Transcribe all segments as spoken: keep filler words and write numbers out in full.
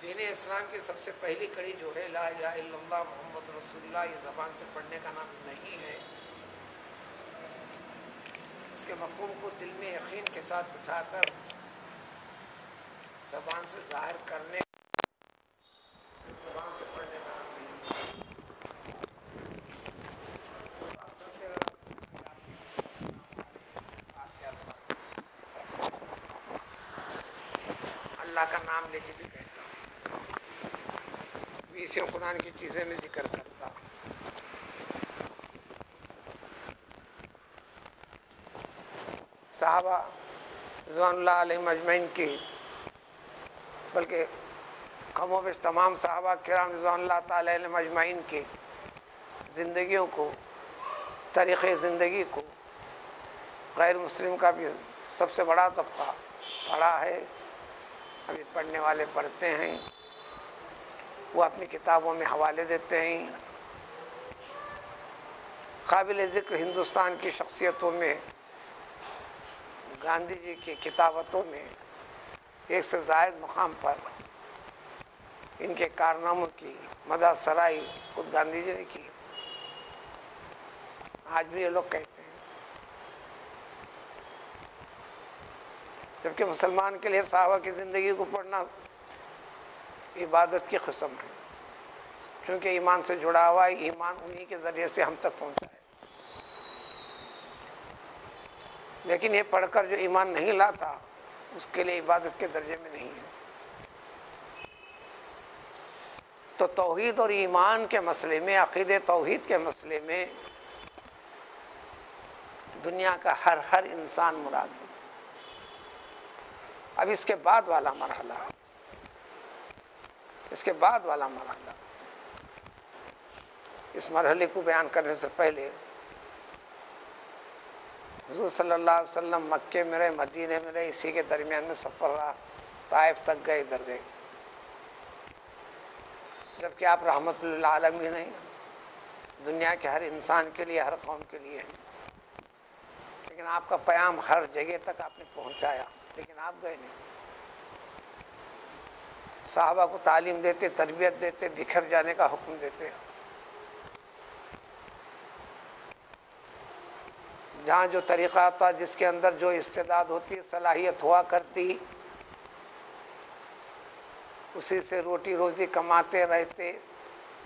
दीन इस्लाम की सबसे पहली कड़ी जो है ला इलाहा इल्लल्लाह मोहम्मद रसूलुल्लाह, ये ज़बान से पढ़ने का नाम नहीं है। उसके मफ़हूम को दिल में यकीन के साथ बिठाकर ज़बान से ज़ाहिर करने का नाम लेके भी कहता हूँ, इसे कुरान की चीज़ें में जिक्र करता हूँ। साहबा रिज़वानुल्लाह अलैहिम अजमईन की, बल्कि कमों में तमाम साहबा किराम रिज़वानुल्लाह ताला अलैहिम अजमईन की ज़िंदगियों को, तरीक़े ज़िंदगी को गैर मुस्लिम का भी सबसे बड़ा तबका पढ़ा है। अभी पढ़ने वाले पढ़ते हैं, वो अपनी किताबों में हवाले देते हैं। काबिल ज़िक्र हिंदुस्तान की शख्सियतों में गांधी जी की किताबतों में एक से ज़ायद मकाम पर इनके कारनामों की मदा सराई खुद गांधी जी ने की। आज भी ये लोग कहते हैं, जबकि मुसलमान के लिए साहबा की ज़िंदगी को पढ़ना इबादत की क़िस्म है, क्योंकि ईमान से जुड़ा हुआ है। ईमान उन्हीं के ज़रिए से हम तक पहुँचा है। लेकिन ये पढ़कर जो ईमान नहीं लाता उसके लिए इबादत के दर्जे में नहीं है। तो तौहीद और ईमान के मसले में, अक़ीदे तौहीद के मसले में दुनिया का हर हर इंसान मुराद है। अब इसके बाद वाला मरहला, इसके बाद वाला मरहला, इस मरहले को बयान करने से पहले हुज़ूर सल्लल्लाहु अलैहि वसल्लम मक्के में रहे, मदीने में रहे, इसी के दरमियान में सफ़र रहा, ताइफ तक गए, इधर गए। जबकि आप रहमतुल्लिल आलमीन हैं, दुनिया के हर इंसान के लिए, हर कौम के लिए हैं, लेकिन आपका पैगाम हर जगह तक आपने पहुँचाया, लेकिन आप गए नहीं। साहबा को तालीम देते, तरबियत देते, बिखर जाने का हुक्म देते। जहाँ जो तरीक़ा था, जिसके अंदर जो इस्तेदाद होती, सलाहियत हुआ करती, उसी से रोटी रोज़ी कमाते रहते।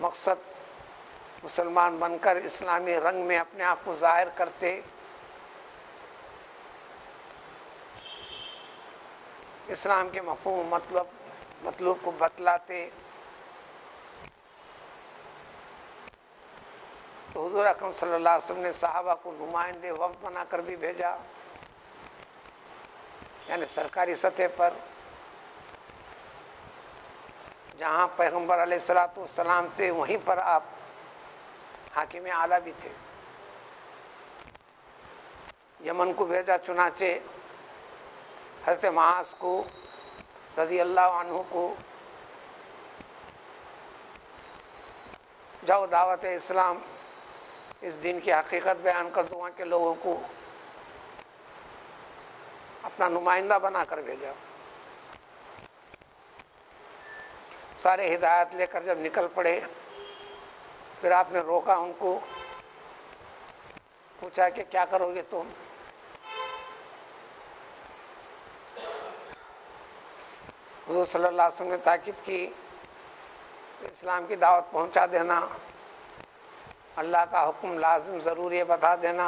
मकसद मुसलमान बनकर इस्लामी रंग में अपने आप को ज़ाहिर करते। इस्लाम के मफ़हूम मतलब मतलूब को बतलाते। तो हुज़ूर अकरम सल्लल्लाहु अलैहि वसल्लम ने सहाबा को नुमाइंदे वफ़्द बनाकर भी भेजा, यानी सरकारी सतह पर। जहाँ पैगम्बर अलैहिस्सलातु वस्सलाम थे, वहीं पर आप हाकिम आला भी थे। यमन को भेजा, चुनाचे हज़रत मास को रज़ी अल्लाह अन्हु को, जाओ दावत इस्लाम, इस दिन की हकीकत बयान कर दो, वहाँ के लोगों को अपना नुमाइंदा बना कर भेजा। सारे हिदायत लेकर जब निकल पड़े, फिर आपने रोका उनको, पूछा कि क्या करोगे तुम? हुज़ूर सल्लल्लाहु अलैहि वसल्लम ने ताकीद की, इस्लाम की दावत पहुंचा देना, अल्लाह का हुक्म लाजिम ज़रूरी है बता देना।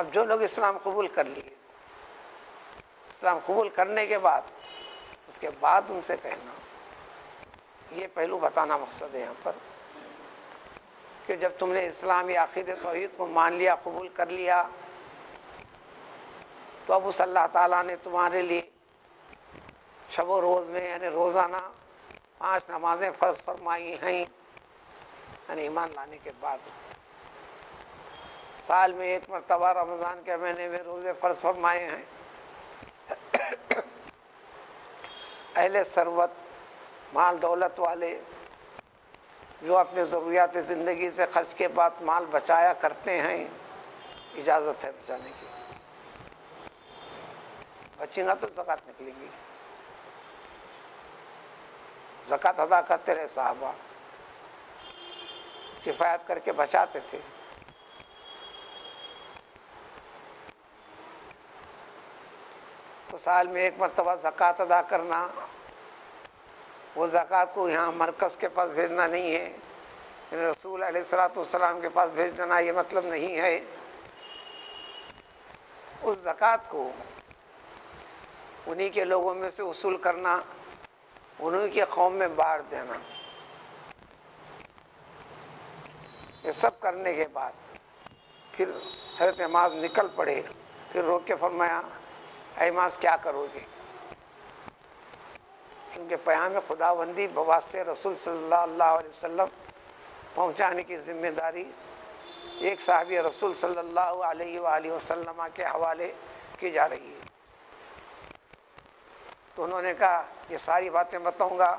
अब जो लोग इस्लाम कबूल कर लिए, इस्लाम कबूल करने के बाद, उसके बाद उनसे कहना, ये पहलू बताना मकसद है यहाँ पर, कि जब तुमने इस्लाम या अक़ीदे तौहीद को मान लिया, कबूल कर लिया, तो अब उस अल्लाह ताला ने तुम्हारे लिए शबो रोज़ में, यानी रोज़ाना पाँच नमाजें फ़र्ज फरमाई हैं, यानी ईमान लाने के बाद। साल में एक मरतबा रमज़ान के महीने में रोज़े फ़र्ज फरमाए हैं। अहले सरवत, माल दौलत वाले, जो अपने ज़रूरियात ज़िंदगी से खर्च के बाद माल बचाया करते हैं, इजाज़त है बचाने की। बचेगा तो ज़कात निकलेगी। ज़कात अदा करते रहे साहबा, किफ़ायत करके बचाते थे। तो साल में एक मरतबा ज़कात अदा करना, वो ज़कात को यहाँ मरकज़ के पास भेजना नहीं है, रसूल अलैहिस्सलाम के पास भेज देना ये मतलब नहीं है। उस ज़कात को उन्हीं के लोगों में से वसूल करना, उन्हीं के कौम में बांट देना, ये सब करने के बाद फिर हज़रत इमाम निकल पड़े। फिर रोक के फरमाया, इमाम क्या करोगे? उनके पैगाम खुदाबंदी बवास्ते रसूल सल्लल्लाहु अलैहि वसल्लम पहुँचाने की जिम्मेदारी एक साहबी रसूल सल्लल्लाहु अलैहि वालैहि वसल्लम के हवाले की जा रही है। तो उन्होंने कहा, ये सारी बातें बताऊंगा,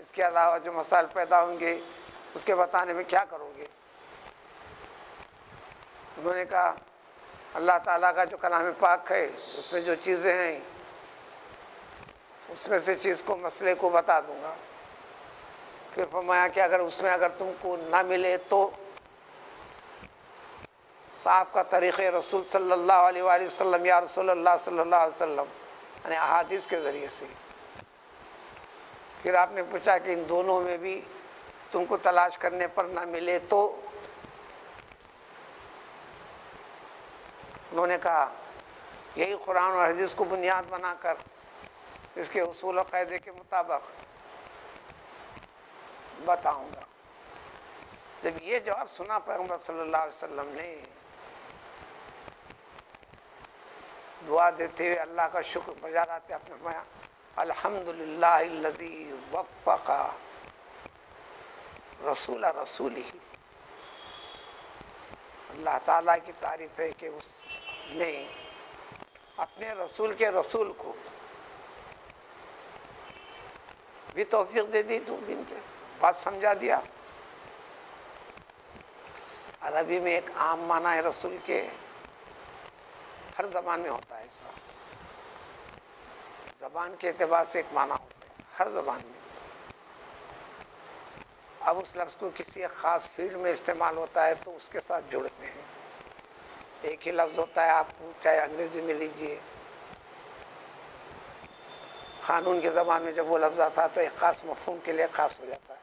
इसके अलावा जो मसाइल पैदा होंगे उसके बताने में क्या करोगे? उन्होंने कहा, अल्लाह ताला का जो कलाम पाक है उसमें जो चीज़ें हैं उसमें से चीज़ को, मसले को बता दूंगा। फिर फरमाया कि अगर उसमें अगर तुमको ना मिले तो आपका तरीक़े रसूल सल्लल्लाहु अलैहि वसल्लम या रसूल अल्लाह सल्लल्लाहु अलैहि वसल्लम यानी अहादीस के ज़रिए से। फिर आपने पूछा कि इन दोनों में भी तुमको तलाश करने पर ना मिले तो? उन्होंने कहा, यही कुरान और हदीस को बुनियाद बनाकर इसके उसूल और कायदे के मुताबिक बताऊंगा। जब ये जवाब सुना पैगम्बर सल्लल्लाहु अलैहि वसल्लम ने, दुआ देते हुए अल्लाह का शुक्र बजा लाते अपने फरमाया, अल्हम्दुलिल्लाहिल्लज़ी वफ़्फ़क़ा रसूला रसूली। अल्लाह ताला की तारीफ है कि उसने अपने रसूल के रसूल को भी तौफीक दे दी, दो दिन के बात समझा दिया। अरबी में एक आम माना है रसूल के, हर ज़बान में होता है ऐसा, ज़बान के अतबार से एक माना होता है हर ज़बान में। अब उस लफ्ज़ को किसी एक ख़ास फील्ड में इस्तेमाल होता है तो उसके साथ जुड़ते हैं। एक ही लफ्ज़ होता है, आप चाहे अंग्रेज़ी में लीजिए, क़ानून के ज़बान में जब वो लफ्ज़ आता है तो एक ख़ास मफ़हूम के लिए ख़ास हो जाता है।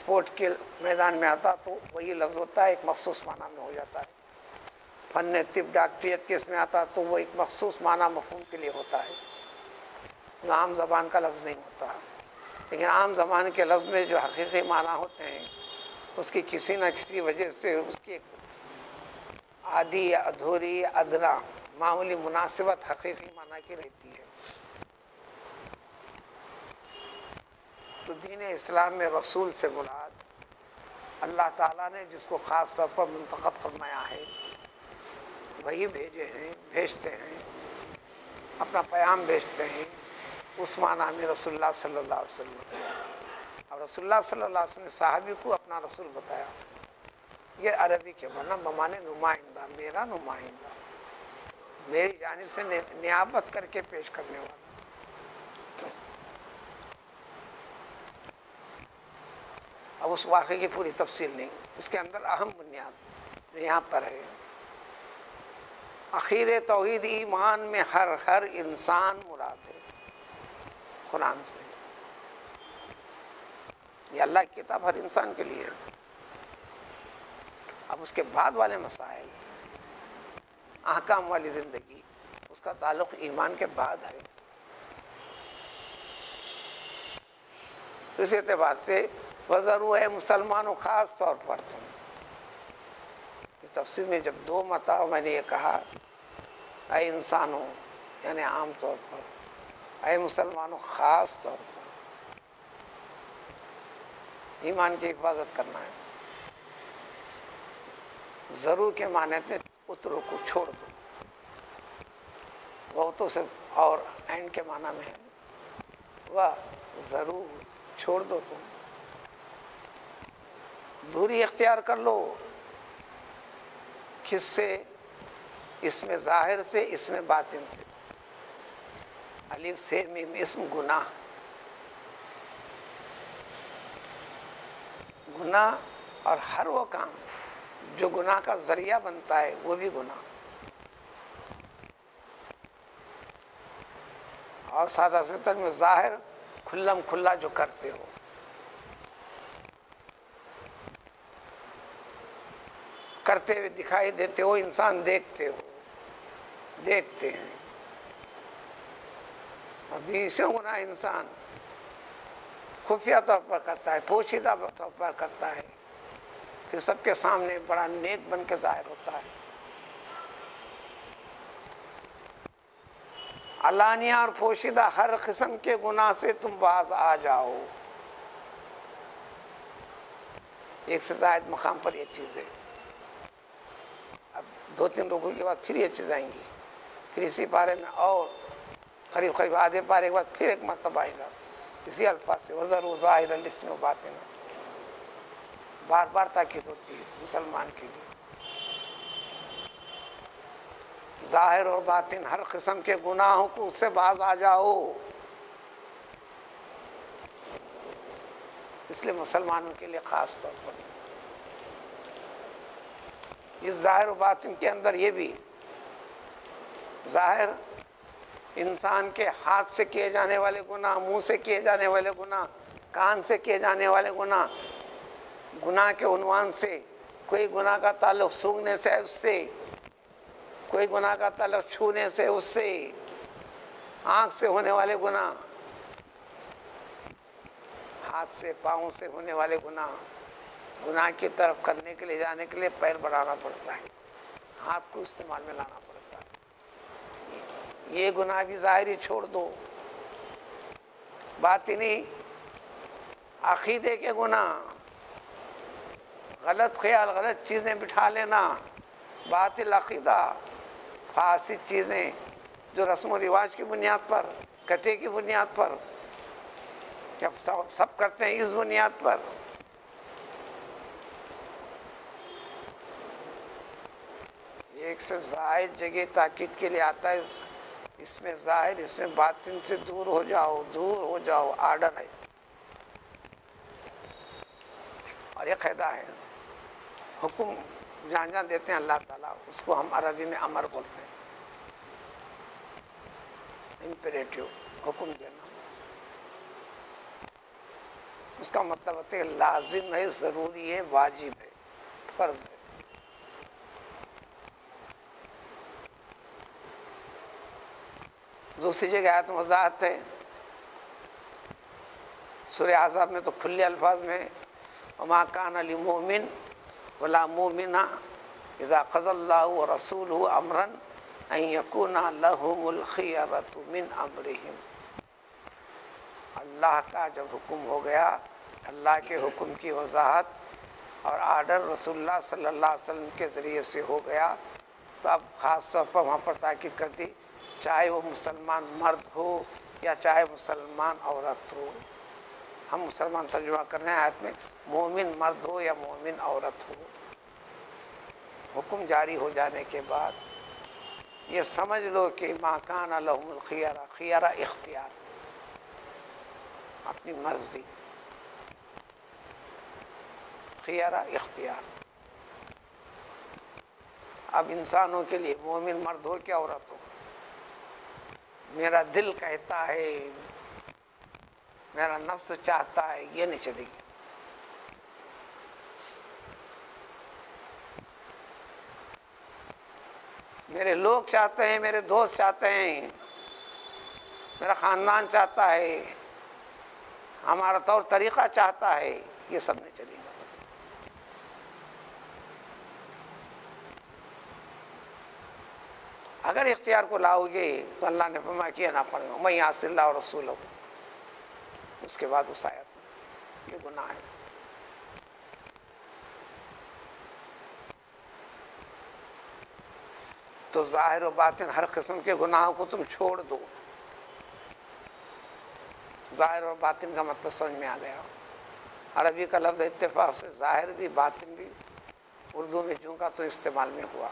स्पोर्ट के मैदान में आता तो वही लफ्ज़ होता है, एक मखसूस माना में हो जाता है। फ़न तिब डॉक्टरियत के इसमें आता तो वो एक मखसूस माना मफ़हूम के लिए होता है, आम ज़बान का लफ्ज़ नहीं होता। लेकिन आम ज़बान के लफ्ज़ में जो हकीक़ी माना होते हैं उसकी किसी न किसी वजह से उसकी आधी या अधूरी या अदरा मामूली मुनासिबत हकीक़ी माना की रहती है। तो दीन इस्लाम में रसूल से मुराद अल्लाह ताला ने जिसको ख़ास तौर पर मुंतखब फरमाया है, वही भेजे हैं, भेजते हैं, अपना पैगाम भेजते हैं। उस माना में रसूलुल्लाह सल्लल्लाहु अलैहि वसल्लम। अब रसूलुल्लाह सल्लल्लाहु अलैहि वसल्लम ने साहबी को अपना रसूल बताया। ये अरबी के माना बमाने नुमाइंदा, मेरा नुमाइंदा, मेरी जानिब से नियाबत करके पेश करने वाला। अब उस वाक़े की पूरी तफसील नहीं, उसके अंदर अहम बुनियाद यहाँ पर है। अक़ीदे तौहीद ईमान में हर हर इंसान मुराद है कुरान से। यह अल्लाह की किताब हर इंसान के लिए। अब उसके बाद वाले मसाइल, अहकाम वाली ज़िंदगी, उसका ताल्लुक़ ईमान के बाद है। इस एतबार से ज़रूर है मुसलमानों ख़ास तौर पर तुम। तफसीर में जब दो मरतबा मैंने ये कहा, आए इंसानों यानी आम तौर पर, आए मुसलमानों ख़ास तौर पर ईमान की हिफाजत करना है। ज़रूर के माने थे उतरों को छोड़ दो, वह तो सिर्फ और एंड के माना में है, वह ज़रूर छोड़ दो, तुम दूरी इख्तियार कर लो। किससे? इसमें ज़ाहिर से, इसमें बातिन से। अलिफ से मीम इसम गुनाह, गुनाह, और हर वो काम जो गुनाह का जरिया बनता है वो भी गुनाह, और सादा सितर में जाहिर खुल्लम खुल्ला जो करते हो। करते हुए दिखाई देते हो, इंसान देखते हो, देखते हैं अभी से गुनाह इंसान खुफिया तौर पर करता है, पोशीदा तौर पर करता है, फिर सबके सामने बड़ा नेक बन के जाहिर होता है। अलानिया और पोशीदा हर किस्म के गुनाह से तुम बाज आ जाओ। एक से ज़ायद मकाम पर ये चीज़ें, अब दो तीन लोगों के बाद फिर ये चीज़ आएंगी, फिर इसी बारे में और करीब करीब आधे पारे के बाद फिर एक मरतबा आएगा इसी अल्फाज से, वज़रू ज़ाहिर लिस्ट में बातें ना बार बार ताकीद होती है मुसलमान के लिए। ज़ाहिर और बातिन हर किस्म के गुनाहों को उससे बाज आ जाओ। इसलिए मुसलमानों के लिए ख़ास तौर पर इस ज़ाहिर और बातिन के अंदर ये भी, ज़ाहिर इंसान के हाथ से किए जाने वाले गुनाह, मुंह से किए जाने वाले गुनाह, कान से किए जाने वाले गुनाह, गुनाह के उन्वान से कोई गुनाह का ताल्लुक़ सूंघने से है उससे, कोई गुनाह का ताल्लुक़ छूने से उससे, आँख से होने वाले गुनाह, हाथ से पाँव से होने वाले गुनाह। गुनाह की तरफ करने के लिए, जाने के लिए पैर बढ़ाना पड़ता है, हाथ को इस्तेमाल में लाना पड़ता है। ये गुनाह भी ज़ाहिरी छोड़ दो। बातिनी अक़ीदे के गुनाह, गलत ख्याल, गलत चीज़ें बिठा लेना, बातिल अक़ीदा, फासिद चीज़ें जो रस्म व रिवाज की बुनियाद पर, कथे की बुनियाद पर, जब सब, सब करते हैं इस बुनियाद पर, एक से ज़ाहिर जगह ताक़ीद के लिए आता है। इसमें ज़ाहिर, इसमें बातिन से दूर हो जाओ, दूर हो जाओ, आर्डर है। और ये क़ायदा है, हुक्म जहाँ जहाँ देते हैं अल्लाह ताला, उसको हम अरबी में अमर बोलते हैं, इम्पेरेटिव हुक्म देना। उसका मतलब होता है लाजिम है, ज़रूरी है, वाजिब है, फ़र्ज़ है। दूसरी जगह आयत वजाहत है, सूरह अहज़ाब में तो खुले अल्फाज में, मा कान लिमुमिन वला मुमिना इज़ा क़ज़ल्लाहु व रसूलुहु अमरन अन यकूना लहुमुल खियरतु मिन अम्रिहिम। अल्लाह का जब हुक्म हो गया, अल्लाह के हुक्म की वजाहत और आर्डर रसूलुल्लाह सल्लल्लाहु अलैहि वसल्लम के ज़रिए से हो गया, तो अब ख़ास तौर पर वहाँ पर ताक़ीद कर दी, चाहे वो मुसलमान मर्द हो या चाहे मुसलमान औरत हो। हम मुसलमान तर्जुमा कर रहे हैं आयत में, मोमिन मर्द हो या मोमिन औरत हो। हुक्म जारी हो जाने के बाद ये समझ लो कि मा कान लहुमुल खियारा, खियारा इख्तियार, अपनी मर्जी, खियारा इख्तियार। अब इंसानों के लिए, मोमिन मर्द हो क्या औरत हो, मेरा दिल कहता है, मेरा नफ्स चाहता है, ये नहीं चलेगी। मेरे लोग चाहते हैं, मेरे दोस्त चाहते हैं, मेरा ख़ानदान चाहता है, हमारा तौर तरीक़ा चाहता है, ये सब नहीं चलेगा। अगर इख्तियार को लाओगे तो अल्लाह ने फरमाया कि ना पड़ेगा, मैं आसिल्ला और रसूल हूँ। उसके बाद उस आयत में ये गुनाह है। तो ज़ाहिर और बातिन हर किस्म के गुनाहों को तुम छोड़ दो। ज़ाहिर और बातिन का मतलब समझ में आ गया। अरबी का लफ्ज़ इत्तेफाक से ज़ाहिर भी बातिन भी उर्दू में जूँ का तो इस्तेमाल में हुआ।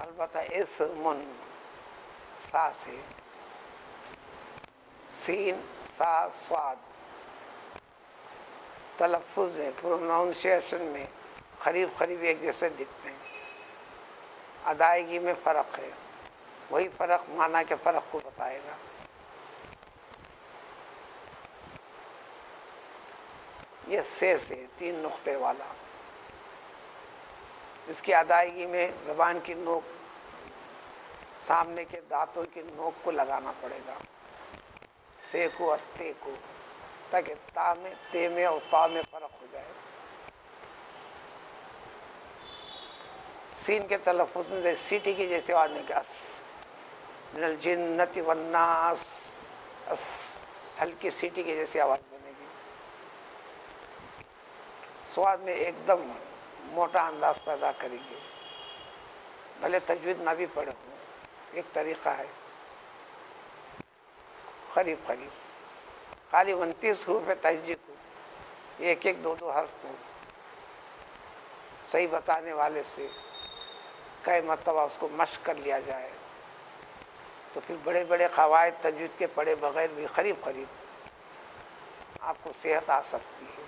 अलबत्ता इसमुन सा से, सीन सा स्वाद, तलफ़ुज़ में, प्रोनाउंसिएशन में करीब करीब एक जैसे दिखते हैं, अदायगी में फ़र्क है। वही फ़र्क माना के फ़र्क को बताएगा। ये से से तीन नुक्ते वाला, इसकी अदायगी में ज़बान की नोक सामने के दांतों की नोक को लगाना पड़ेगा, से को और ते को, ताकि ता में, ते में और पा में फ़र्क हो जाए। सीन के तलफ़ुज़ में जैसे सीटी की जैसे आवाज़ में क्या मिनल जिन्नति वन्नास, हल्की सीटी की जैसी आवाज़ बनेगी। स्वाद में एकदम मोटा अंदाज पैदा करेंगे, भले तजवीद ना भी पड़े हो, एक तरीक़ा है। करीब करीब खाली उनतीस हुरूफ़ तहजीब को, एक एक दो दो हर्फ को सही बताने वाले से कई मरतबा उसको मश्क कर लिया जाए तो फिर बड़े बड़े क़वायद तजवीद के पढ़े बग़ैर भी करीब करीब आपको सेहत आ सकती है।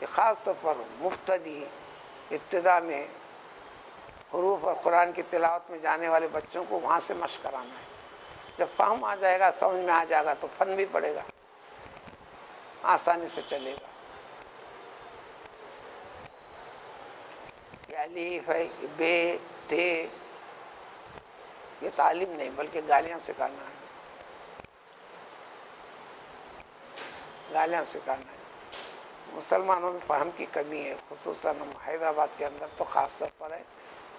ये ख़ास तौर पर मुब्तदी इब्तिदा में हुरूफ़ और कुरान की तिलावत में जाने वाले बच्चों को वहाँ से मश्क कराना है। जब फ़हम आ जाएगा, समझ में आ जाएगा तो फ़न भी पड़ेगा, आसानी से चलेगा। ये अलीफ है, बे, ते, ये तालीम नहीं बल्कि गालियाँ सिखाना है, गालियाँ सिखाना है। मुसलमानों में फहम की कमी है, खुसूसन हम हैदराबाद के अंदर तो ख़ास तौर पर है,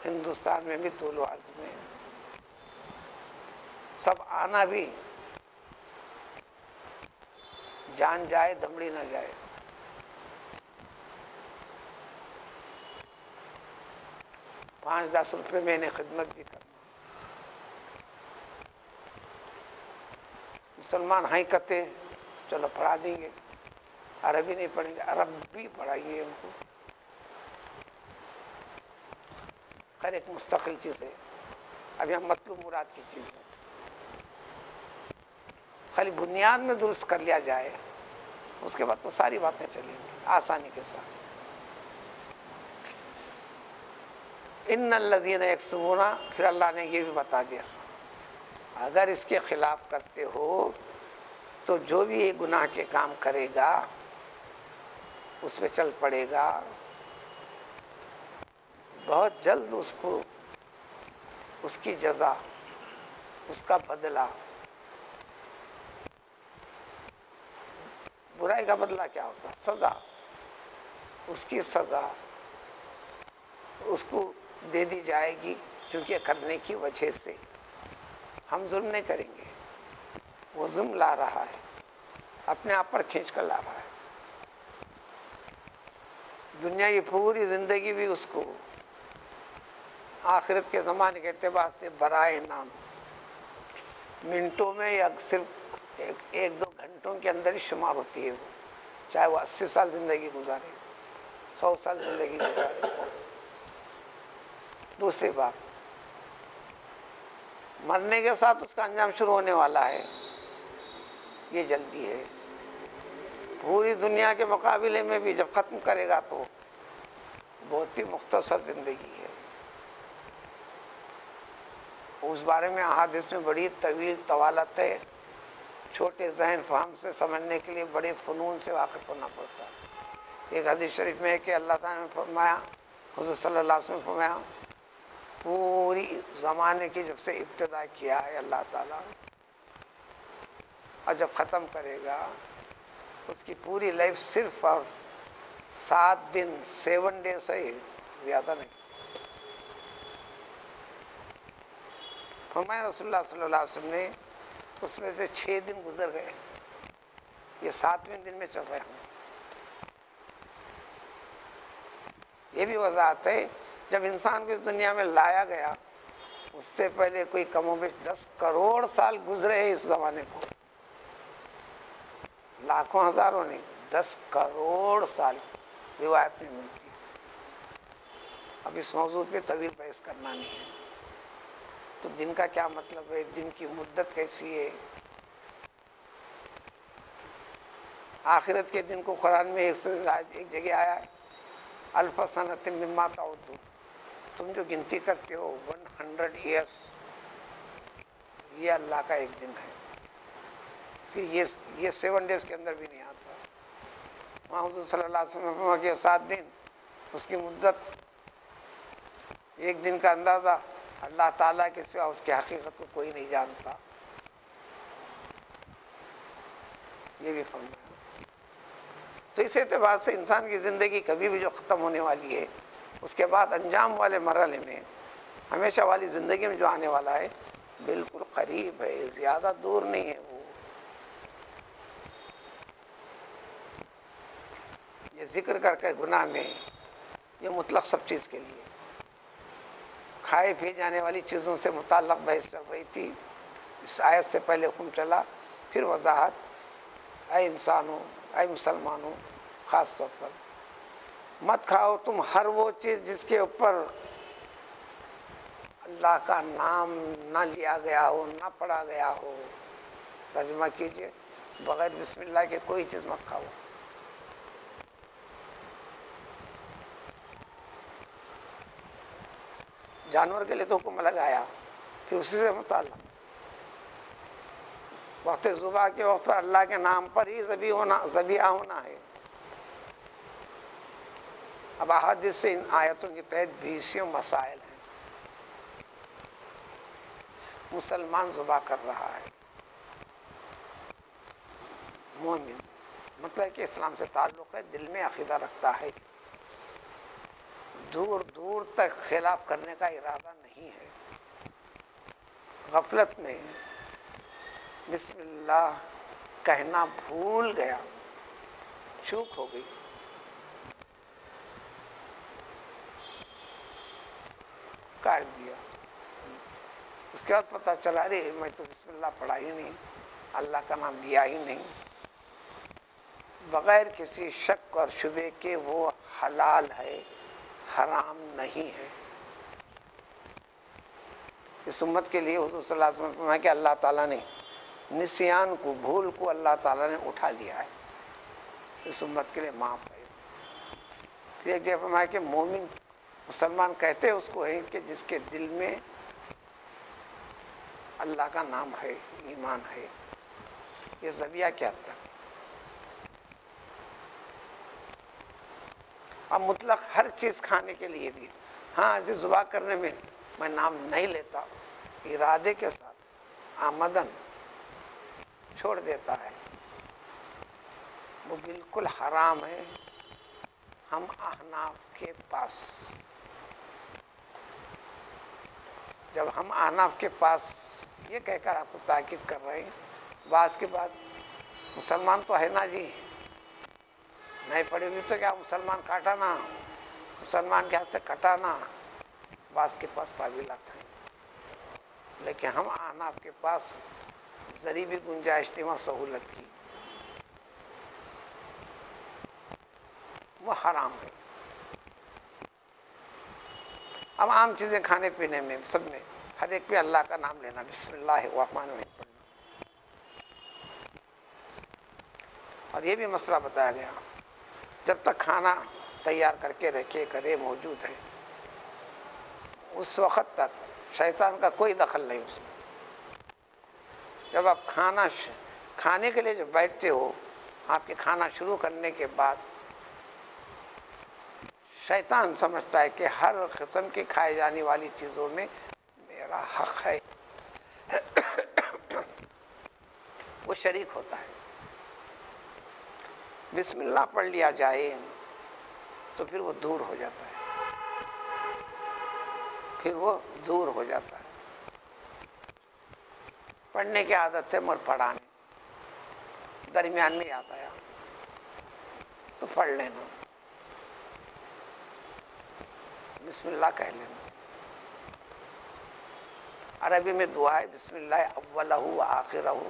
हिंदुस्तान में भी तूलो आज़म में सब आना भी जान जाए दमड़ी ना जाए। पाँच दस रुपये में इन्हें खिदमत भी करना। मुसलमान हैं कहते चलो पढ़ा देंगे, अरबी नहीं पढ़ेंगे, अरबी पढ़ाइए उनको। खैर एक मुस्तकिल चीज़ है, अब यहाँ मतलब मुराद की चीज़ है। खाली बुनियाद में दुरुस्त कर लिया जाए उसके बाद तो सारी बातें चलेंगी आसानी के साथ। इन्नल लज़ीना यक्सुबूना, फिर अल्लाह ने ये भी बता दिया अगर इसके ख़िलाफ़ करते हो तो जो भी ये गुनाह के काम करेगा उस पर चल पड़ेगा, बहुत जल्द उसको उसकी जज़ा, उसका बदला। बुराई का बदला क्या होता है? सज़ा, उसकी सज़ा उसको दे दी जाएगी क्योंकि करने की वजह से। हम जुल्म नहीं करेंगे, वो जुल्म ला रहा है, अपने आप पर खींच कर ला रहा है। दुनिया की पूरी ज़िंदगी भी उसको आखिरत के ज़माने के अतबार से बराए नाम मिनटों में या सिर्फ एक, एक दो घंटों के अंदर ही शुमार होती है वो, चाहे वो अस्सी साल ज़िंदगी गुजारे, सौ साल ज़िंदगी गुजारे। दूसरी बात, मरने के साथ उसका अंजाम शुरू होने वाला है, ये जल्दी है। पूरी दुनिया के मुकाबले में भी जब ख़त्म करेगा तो बहुत ही मुख्तसर ज़िंदगी है। उस बारे में अहादिस में बड़ी तवील तवालत है, छोटे जहन फहम से समझने के लिए बड़े फ़नून से वाकिफ़ होना पड़ता है। एक हदीस शरीफ में है कि अल्लाह ताला ने फरमाया, हुज़ूर सल्लल्लाहु अलैहि वसल्लम ने फरमाया पूरी ज़माने की जब से इब्तिदा किया है अल्लाह ताला और जब ख़त्म करेगा उसकी पूरी लाइफ सिर्फ और सात दिन सेवन डे से ही ज़्यादा नहीं। फरमाया रसूलुल्लाह सल्लल्लाहु अलैहि वसल्लम ने उसमें से छः दिन गुजर गए, ये सातवें दिन में चल रहे हैं। ये भी वजाहत है जब इंसान को इस दुनिया में लाया गया उससे पहले कोई कमोबेश दस करोड़ साल गुजरे हैं इस ज़माने को, लाखों हज़ारों नहीं, दस करोड़ साल रिवायत में मिलती है। अब इस मौजूद पे तवील बहस करना नहीं है। तो दिन का क्या मतलब है, दिन की मुद्दत कैसी है, आखिरत के दिन को कुरान में एक से एक जगह आया है अल्फ़ सनत मिम्मा तअद्दू, तुम जो गिनती करते हो वन हंड्रेड ईयर्स, ये अल्लाह का एक दिन है। फिर ये ये सेवन डेज़ के अंदर भी नहीं आता। वहाँ हुज़ूर सल्लल्लाहु अलैहि वसल्लम के सात दिन उसकी मुद्दत, एक दिन का अंदाज़ा अल्लाह ताला के सिवा उसकी हकीकत को कोई नहीं जानता, ये भी फरमाया। तो इस एतबार से इंसान की ज़िंदगी कभी भी जो ख़त्म होने वाली है उसके बाद अंजाम वाले मरहले में हमेशा वाली ज़िंदगी में जो आने वाला है बिल्कुल करीब है, ज़्यादा दूर नहीं है। वो ये ज़िक्र करके गुनाह में ये मुतलक सब चीज़ के लिए खाए पिए जाने वाली चीज़ों से मुतल्लक़ बहस चल रही थी। इस आयत से पहले हुक्म चला, फिर वजाहत। ऐ इंसानों, ऐ मुसलमानों, ख़ास तौर पर मत खाओ तुम हर वो चीज़ जिसके ऊपर अल्लाह का नाम ना लिया गया हो, ना पढ़ा गया हो। तर्जुमा कीजिए, बग़ैर बिस्मिल्लाह के कोई चीज़ मत खाओ। जानवर के लिए तो हुक्म अलग आया, फिर उसी से मुताल्लिक़ वक्त ज़ुबा के वक्त पर अल्लाह के नाम पर ही ज़बी होना ज़बिया होना है। अब अहादीस से इन आयतों के तहत बीसियों मसाइल हैं। मुसलमान ज़ुबा कर रहा है, मोमिन मतलब कि इस्लाम से ताल्लुक़ है, दिल में अक़ीदा रखता है, दूर दूर तक खिलाफ करने का इरादा नहीं है। गफलत में बिस्मिल्लाह कहना भूल गया, चूक हो गई। काट दिया, उसके बाद पता चला अरे मैं तो बिस्मिल्लाह पढ़ा ही नहीं, अल्लाह का नाम लिया ही नहीं। बग़ैर किसी शक और शुबे के वो हलाल है, हराम नहीं है। इस उम्मत के लिए हुज़ूर सल्लल्लाहु अलैहि वसल्लम ने कि अल्लाह ताला ने निस्यान को, भूल को अल्लाह ताला ने उठा लिया है, इस उम्मत के लिए माफ़ है। फिर एक जगह में कि मोमिन मुसलमान कहते हैं उसको है कि जिसके दिल में अल्लाह का नाम है, ईमान है। ये ज़बिया क्या तक। अब मुतलक हर चीज़ खाने के लिए भी, हाँ ऐसे ज़ुबान करने में मैं नाम नहीं लेता, इरादे के साथ आमदन छोड़ देता है, वो बिल्कुल हराम है। हम अहनाफ के पास, जब हम अहनाफ के पास ये कहकर आपको ताकीद कर रहे हैं, बास के बाद मुसलमान तो है ना जी, नहीं पढ़े हुए तो क्या मुसलमान काटा ना, मुसलमान के हाथ से कटा ना, बास के पास तावीलात हैं। लेकिन हम अहनाफ के पास ज़री भी गुंजाइश नहीं, वहाँ सहूलत की, वो हराम है। अब आम चीज़ें खाने पीने में सब में हर एक पे अल्लाह का नाम लेना, बिस्मिल्लाहिर्रहमानिर्रहीम पढ़ना। और ये भी मसला बताया गया जब तक खाना तैयार करके रखे करे मौजूद है उस वक़्त तक शैतान का कोई दखल नहीं उसमें। जब आप खाना खाने के लिए जब बैठते हो, आपके खाना शुरू करने के बाद शैतान समझता है कि हर किस्म की खाई जाने वाली चीज़ों में मेरा हक़ है, वो शरीक होता है। बिस्मिल्लाह पढ़ लिया जाए तो फिर वो दूर हो जाता है, फिर वो दूर हो जाता है। पढ़ने की आदत है मगर पढ़ा नहीं, दरमियान में याद आया तो पढ़ लेना, बिस्मिल्लाह कह लेना। अरबी में दुआ है बिस्मिल्लाह अव्वलहु व आखिरहु,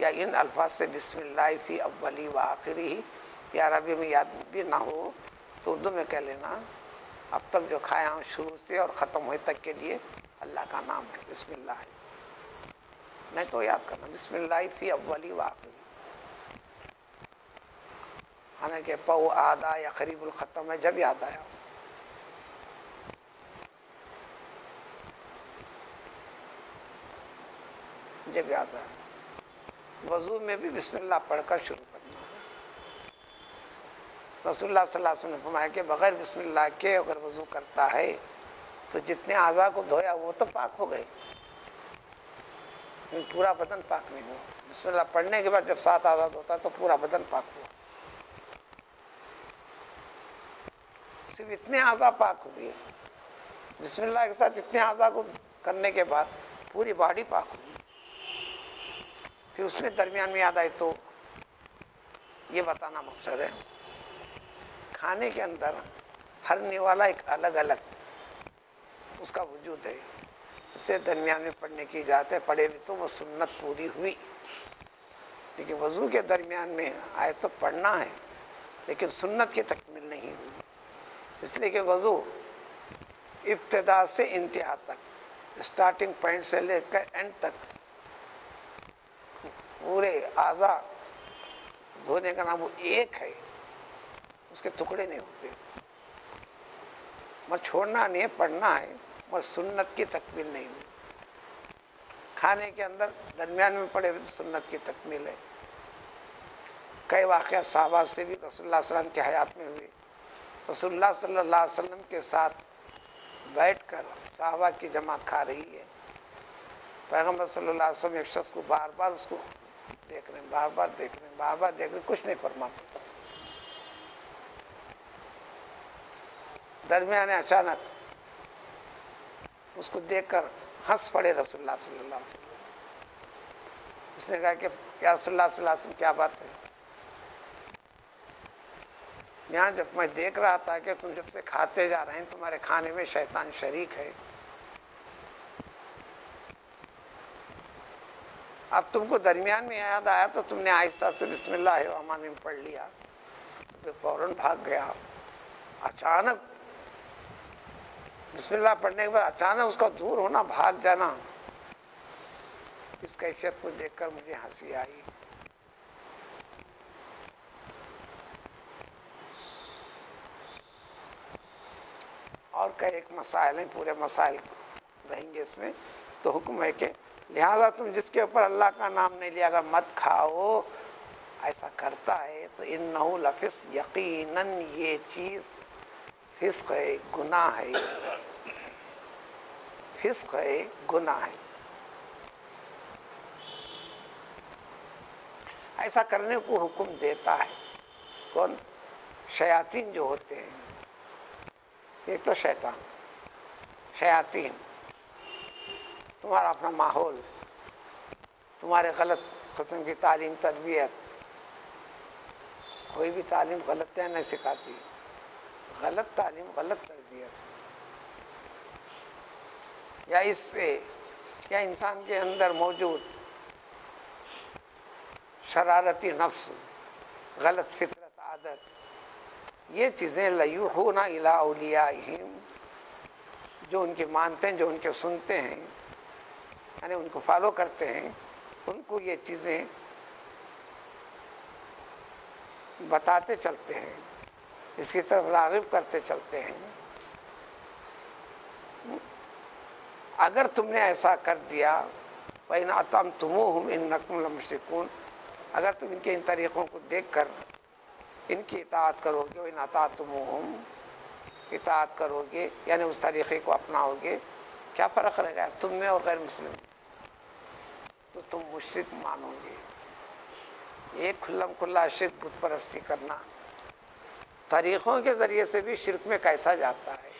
या इन अल्फाज से बिस्मिल्लाह फी अव्वली व आखिरी ही, या अरबी में याद भी ना हो तो उर्दू में कह लेना अब तक जो खाया हूँ शुरू से और ख़त्म हुए तक के लिए अल्लाह का नाम है, बिस्मिल्लाह है। नहीं तो याद करना बिस्मिल्लाह फी अव्वली व आखिरी। हालांकि पौ आदा या करीबुल ख़त्म है, जब याद आया। जब याद आया वज़ू में भी बिस्मिल्लाह पढ़कर शुरू करना है। रसूलुल्लाह सल्लल्लाहु अलैहि वसल्लम ने फरमाया कि बग़ैर बिस्मिल्लाह के अगर वज़ू करता है तो जितने आज़ा को धोया वो तो पाक हो गए, लेकिन पूरा बदन पाक नहीं हुआ। बिस्मिल्लाह पढ़ने के बाद जब सात आज़ा धोता तो पूरा बदन पाक हुआ, सिर्फ इतने आज़ा पाक हो गए। बिस्मिल्लाह के साथ इतने आज़ा को करने के बाद पूरी बॉडी पाक हो गई। फिर उसमें दरमियान में याद आई तो ये बताना मकसद है, खाने के अंदर हर निवाला एक अलग अलग उसका वजूद है, इससे दरमियान में पढ़ने की इजाज़त है। पढ़े भी तो वो सुन्नत पूरी हुई, लेकिन वज़ू के दरमियान में आए तो पढ़ना है लेकिन सुन्नत की तकमील नहीं हुई, इसलिए कि वज़ू इब्तिदा से इंतहा तक, स्टार्टिंग पॉइंट से लेकर एंड तक पूरे आज़ा धोने का नाम वो एक है, उसके टुकड़े नहीं होते। मगर छोड़ना नहीं है, पढ़ना है, मगर सुन्नत की तकमील नहीं हुई। खाने के अंदर दरमियान में पड़े तो सुन्नत की तकमील है। कई वाक़या सहाबा से भी रसूलुल्लाह सल्लल्लाहु अलैहि वसल्लम के हयात में हुए। रसूलुल्लाह सल्लल्लाहु अलैहि वसल्लम के साथ बैठकर सहाबा की जमात खा रही है, पैगम्बर सल्लल्लाहु अलैहि वसल्लम एक शख्स को बार बार उसको देख रहे हैं, बार बार देख रहे हैं, बार बार देख रहे हैं, कुछ नहीं फरमाते। दरमियान अचानक उसको देखकर हंस पड़े रसूलुल्लाह सल्लल्लाहु अलैहि वसल्लम। उसने कहा कि या रसूलुल्लाह सल्लल्लाहु अलैहि वसल्लम क्या बात है, यहाँ जब मैं देख रहा था कि तुम जब से खाते जा रहे हैं तुम्हारे खाने में शैतान शरीक है, अब तुमको दरमियान में याद आया तो तुमने आहिस्ता से बिस्मिल्लाहिर्रहमानिर्रहीम पढ़ लिया, तो फौरन भाग गया। अचानक बिस्मिल्लाह पढ़ने के बाद अचानक उसका दूर होना, भाग जाना, इस कैफियत को देखकर मुझे हंसी आई। और कई एक मसाइल हैं, पूरे मसाइल रहेंगे इसमें। तो हुक्म है कि लिहाजा तुम जिसके ऊपर अल्लाह का नाम नहीं लिया गया मत खाओ, ऐसा करता है तो इन्नहु लफ़िस्क़, यकीनन ये चीज़ फ़िस्क़ है, गुनाह है। फ़िस्क़ है, गुनाह है। ऐसा करने को हुक्म देता है कौन? शयातीन जो होते हैं। एक तो शैतान, शयातीन, तुम्हारा अपना माहौल, तुम्हारे गलत किस्म की तालीम तरबियत। कोई भी तालीम गलत नहीं सिखाती, गलत तालीम गलत तरबियत, या इससे या इंसान के अंदर मौजूद शरारती नफ्स, गलत फितरत, आदत, ये चीज़ें लयूहूना इला औलियाहिम, जो उनके मानते हैं, जो उनके सुनते हैं, यानी उनको फॉलो करते हैं, उनको ये चीज़ें बताते चलते हैं, इसकी तरफ राग़िब करते चलते हैं। अगर तुमने ऐसा कर दिया, वइन अतम तुमोहुम इन्नकुम लमुश्रिकून, अगर तुम इनके इन तरीक़ों को देख कर इनकी इताअत करोगे, व इन अताअतुमुहुम, इताअत करोगे यानी उस तरीक़े को अपनाओगे, क्या फ़र्क रहेगा तुम में और गैर मुस्लिम, तो तुम मुश्रिक मानोगे। एक खुल्लम खुल्ला शिर्क, बुत परस्ती करना, तरीक़ों के ज़रिए से भी शिर्क में कैसा जाता है।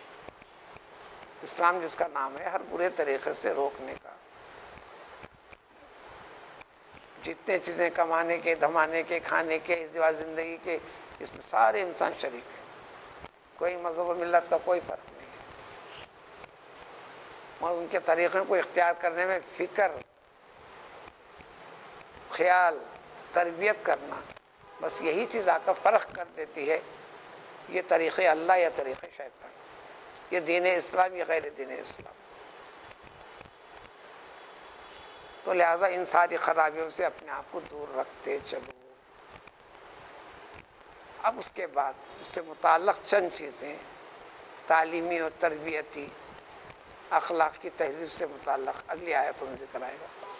इस्लाम जिसका नाम है, हर बुरे तरीक़े से रोकने का, जितने चीज़ें कमाने के, धमाने के, खाने के, इस ज़िंदगी के, इसमें सारे इंसान शरीक हैं। कोई मजहब व मिल्लत का कोई फ़र्क नहीं है, और उनके तरीक़ों को इख्तियार करने में फ़िक्र, ख्याल, तरबियत करना, बस यही चीज़ आकर फ़र्क कर देती है, ये तरीक़े अल्लाह या तरीक़े शैतान, ये दीन इस्लाम या गैर दीन इस्लाम। तो लिहाजा इन सारी खराबियों से अपने आप को दूर रखते चलो। अब उसके बाद उससे मुताल्लिक़ चंद चीज़ें तालीमी और तरबियती अखलाक़ की तहज़ीब से मुताल्लिक़ अगली आयत में ज़िक्र आएगा।